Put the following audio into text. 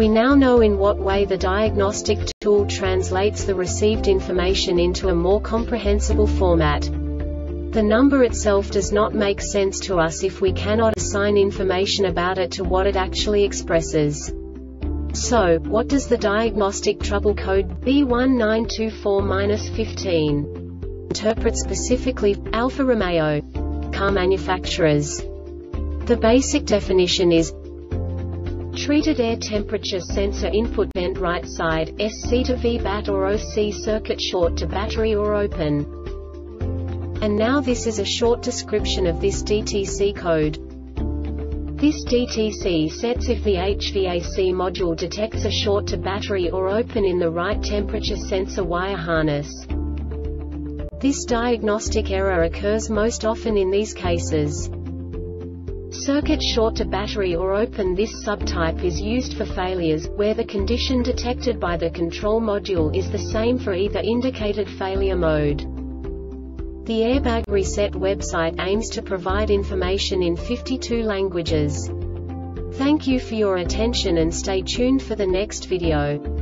We now know in what way the diagnostic tool translates the received information into a more comprehensible format. The number itself does not make sense to us if we cannot assign information about it to what it actually expresses. So, what does the diagnostic trouble code B1924-15 interpret specifically for Alfa Romeo car manufacturers? The basic definition is treated air temperature sensor input vent right side, SC to VBAT or OC circuit short to battery or open. And now this is a short description of this DTC code. This DTC sets if the HVAC module detects a short to battery or open in the right temperature sensor wire harness. This diagnostic error occurs most often in these cases. Circuit short to battery or open. This subtype is used for failures, where the condition detected by the control module is the same for either indicated failure mode. The Airbag Reset website aims to provide information in 52 languages. Thank you for your attention and stay tuned for the next video.